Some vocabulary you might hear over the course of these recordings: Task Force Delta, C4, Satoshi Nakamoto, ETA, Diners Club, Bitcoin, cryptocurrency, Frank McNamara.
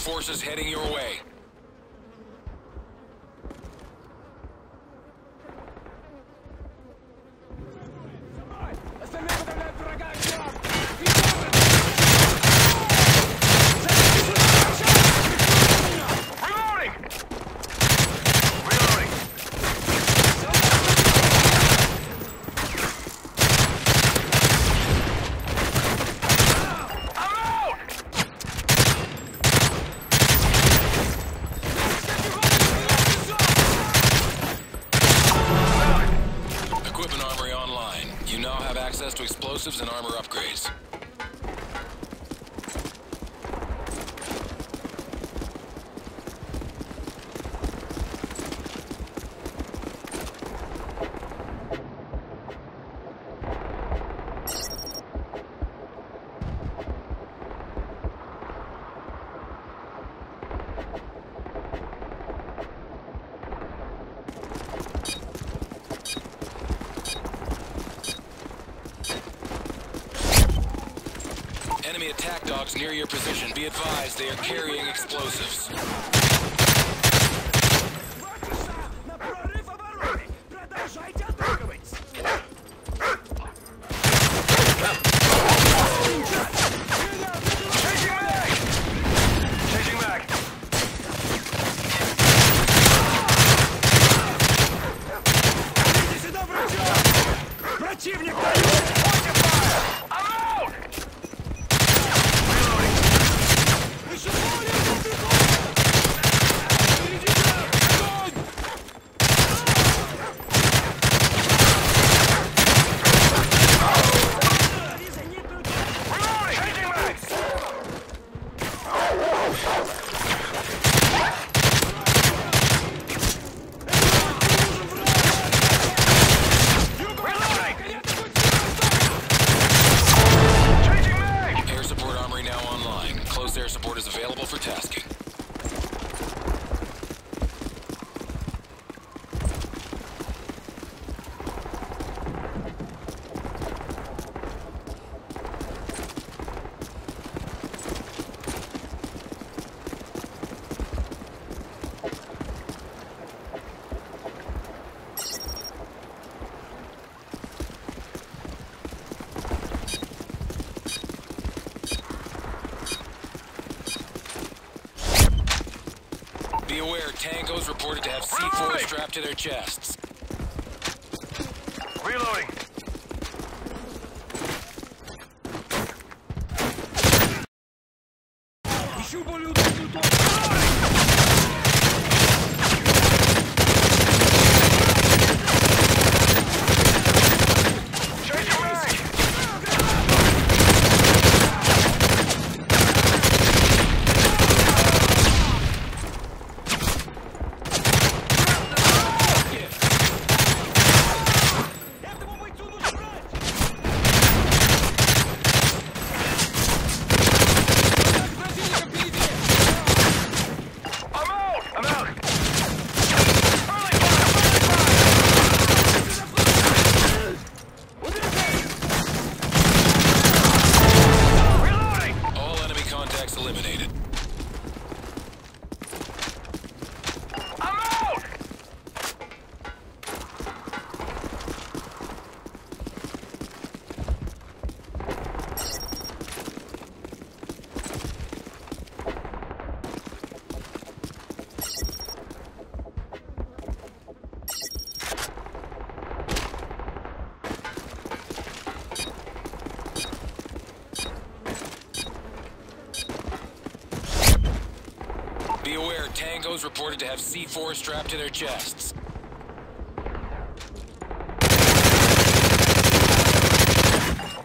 Forces heading your way. Explosives and armor upgrades. Enemy attack dogs near your position. Be advised, they are carrying explosives. Tangos reported to have C4 strapped to their chests. Reloading. Tango's reported to have C4 strapped to their chests.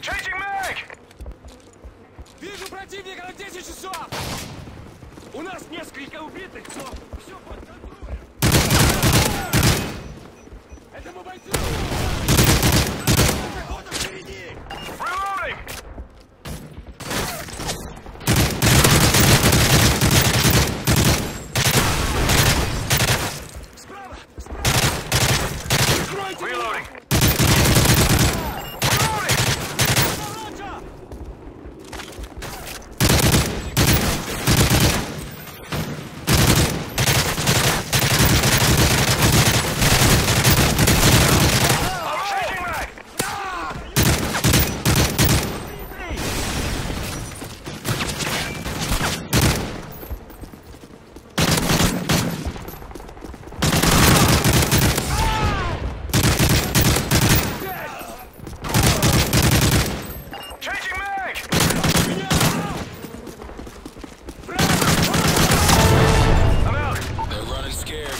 Changing mag! Вижу противника на 10 часов! У нас несколько убитых, но все под контролем! Этому бойцу! Пехота впереди! Reloading!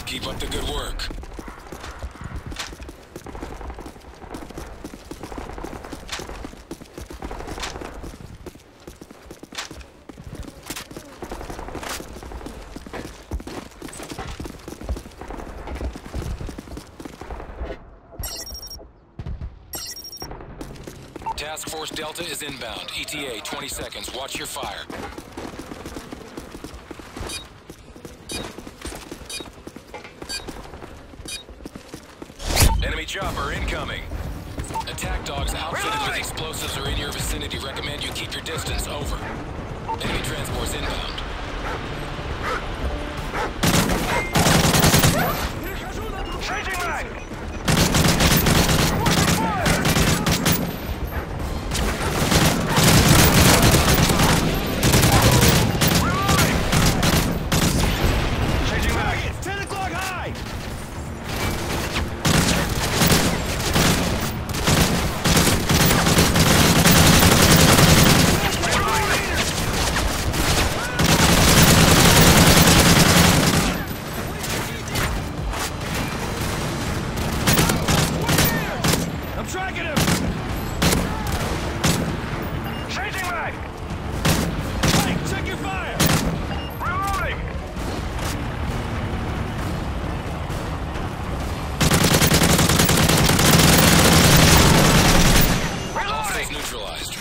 Keep up the good work. Task Force Delta is inbound. ETA 20 seconds. Watch your fire. Enemy chopper incoming. Attack dogs outfitted with explosives are in your vicinity. Recommend you keep your distance. Over. Enemy transports inbound. Changing line!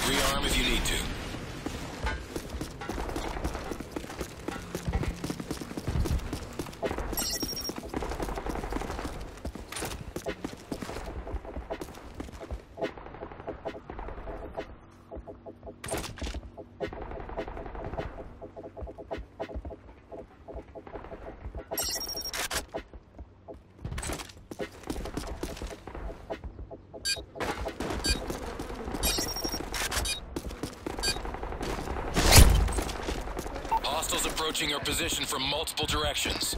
Rearm if you need to. Hostiles approaching your position from multiple directions.